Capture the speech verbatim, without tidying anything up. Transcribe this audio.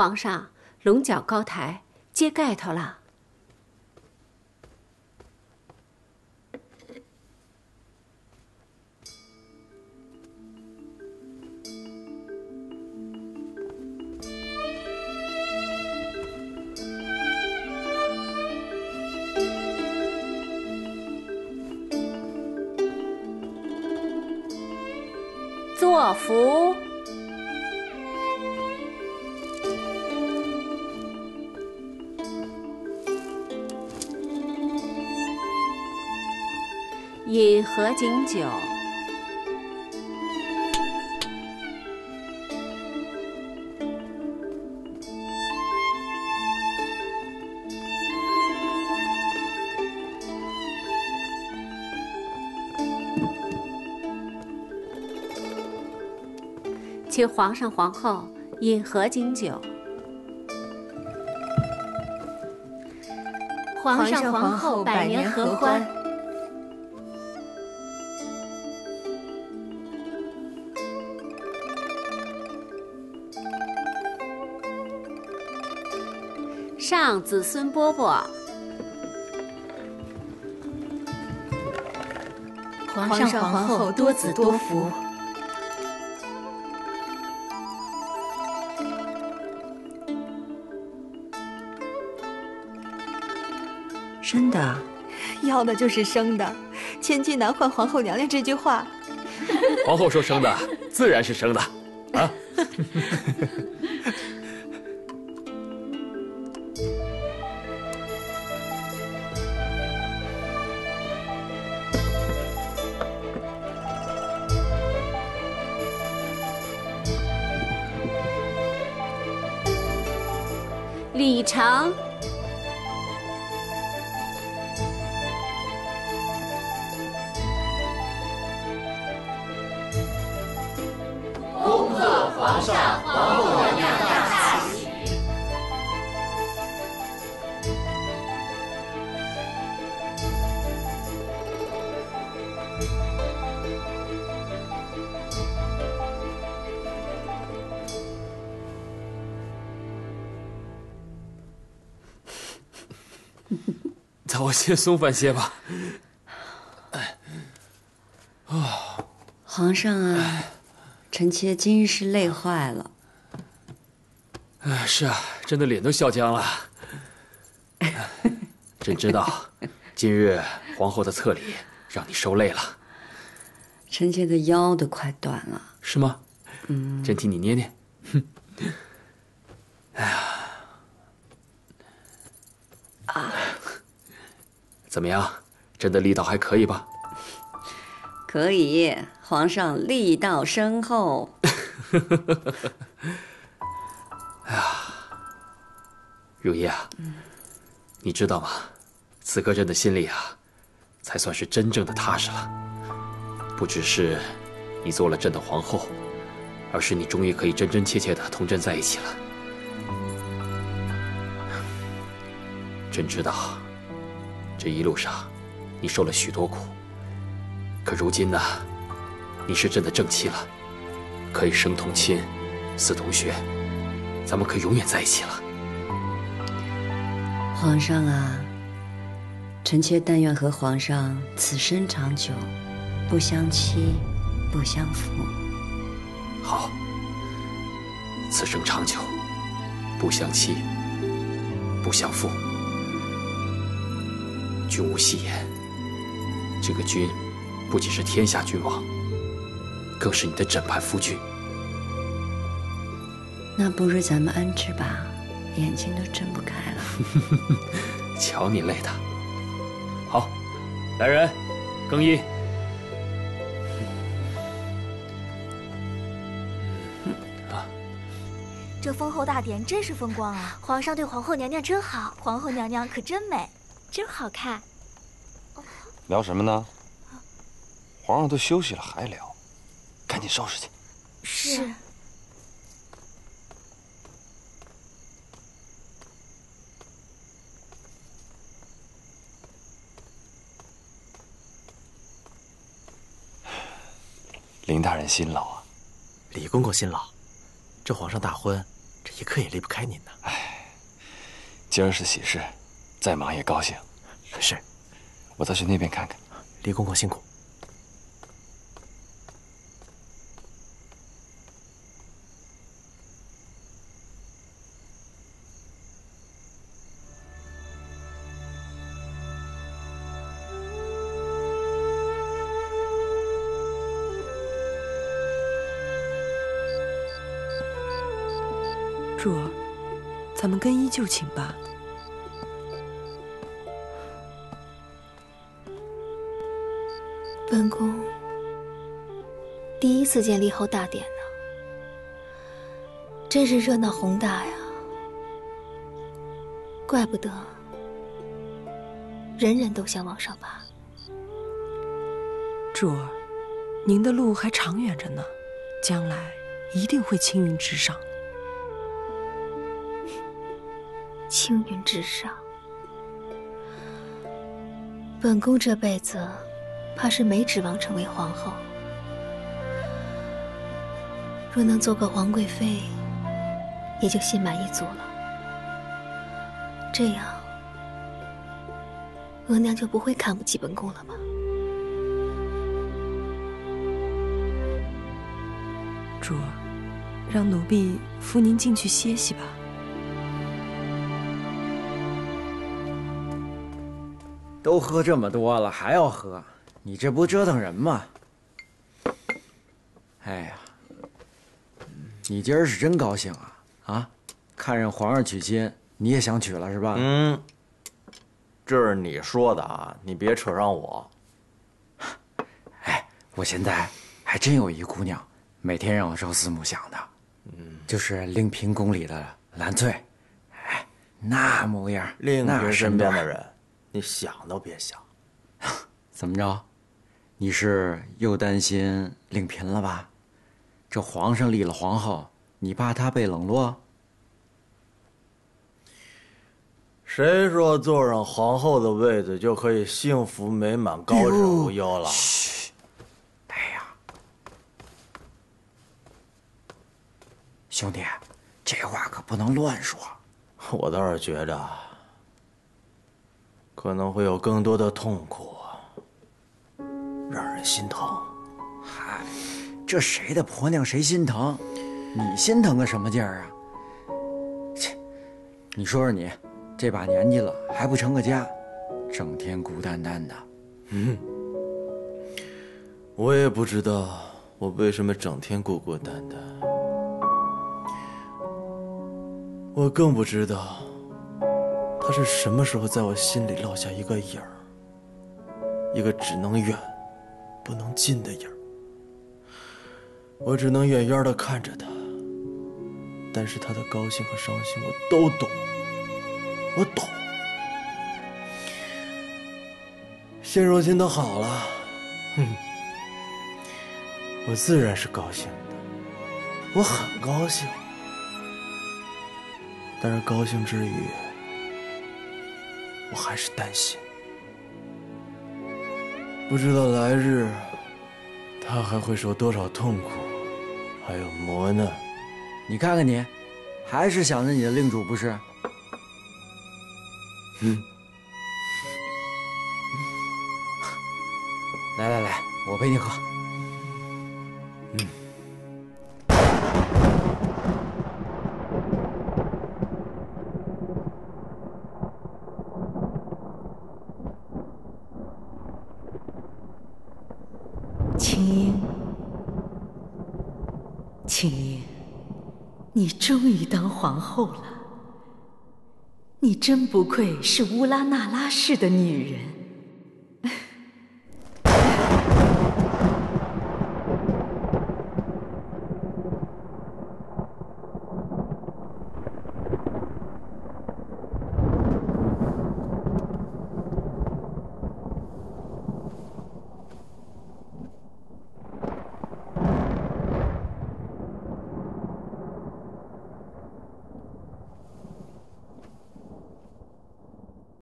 皇上，龙角高台揭盖头了。 作福，饮合卺酒，请皇上、皇后饮合卺酒。皇上、皇后百年合欢。上子孙饽饽。皇上、皇后多子多福。 真的，要的就是生的。千金难换皇后娘娘这句话，皇后说生的，自然是生的啊。李成。 皇上、皇后娘娘大喜！叫我先松饭些吧。哎，啊，皇上啊！ 臣妾今日是累坏了。啊，是啊，真的脸都笑僵了。朕知道，今日皇后的册礼让你受累了。臣妾的腰都快断了。是吗？嗯，朕替你捏捏。哼。哎呀。啊。怎么样？朕的力道还可以吧？可以。 皇上力道深厚。哎呀，如意啊，嗯、你知道吗？此刻朕的心里啊，才算是真正的踏实了。不只是你做了朕的皇后，而是你终于可以真真切切的同朕在一起了。朕知道，这一路上你受了许多苦，可如今呢？ 你是朕的正妻了，可以生同亲，死同穴，咱们可以永远在一起了。皇上啊，臣妾但愿和皇上此生长久，不相欺，不相负。好，此生长久，不相欺，不相负。君无戏言，这个君不仅是天下君王。 更是你的枕畔夫君。那不如咱们安置吧，眼睛都睁不开了。瞧你累的。好，来人，更衣。啊，这封后大典真是风光啊！皇上对皇后娘娘真好，皇后娘娘可真美，真好看。聊什么呢？皇上都休息了还聊。 赶紧收拾去。是。林大人辛劳啊，李公公辛劳。这皇上大婚，这一刻也离不开您呢。哎，今儿是喜事，再忙也高兴。是，我再去那边看看。李公公辛苦。 咱们更衣就寝吧。本宫第一次见立后大典呢，真是热闹宏大呀！怪不得人人都想往上爬。柱儿，您的路还长远着呢，将来一定会青云直上。 青云直上，本宫这辈子怕是没指望成为皇后。若能做个皇贵妃，也就心满意足了。这样，额娘就不会看不起本宫了吧？主儿，让奴婢扶您进去歇息吧。 都喝这么多了，还要喝？你这不折腾人吗？哎呀，你今儿是真高兴啊！啊，看上皇上娶亲，你也想娶了是吧？嗯，这是你说的啊，你别扯上我。哎，我现在还真有一姑娘，每天让我朝思暮想的，嗯，就是令嫔宫里的蓝翠，哎，那模样，令嫔身边的人。 你想都别想，怎么着？你是又担心令嫔了吧？这皇上立了皇后，你怕她被冷落？谁说坐上皇后的位子就可以幸福美满、高枕无忧了？嘘！哎呀，兄弟，这话可不能乱说。我倒是觉着。 可能会有更多的痛苦，让人心疼。嗨，这谁的婆娘谁心疼？你心疼个什么劲儿啊？切，你说说你，这把年纪了还不成个家，整天孤单单的。嗯，我也不知道我为什么整天孤孤单单，我更不知道。 他是什么时候在我心里落下一个影儿，一个只能远不能近的影儿。我只能远远的看着他，但是他的高兴和伤心我都懂，我懂。现如今他好了，哼，我自然是高兴的，我很高兴。但是高兴之余。 我还是担心，不知道来日他还会受多少痛苦，还有磨难。你看看你，还是想着你的令主不是？嗯。来来来，我陪你喝。嗯。 你终于当皇后了，你真不愧是乌拉那拉氏的女人。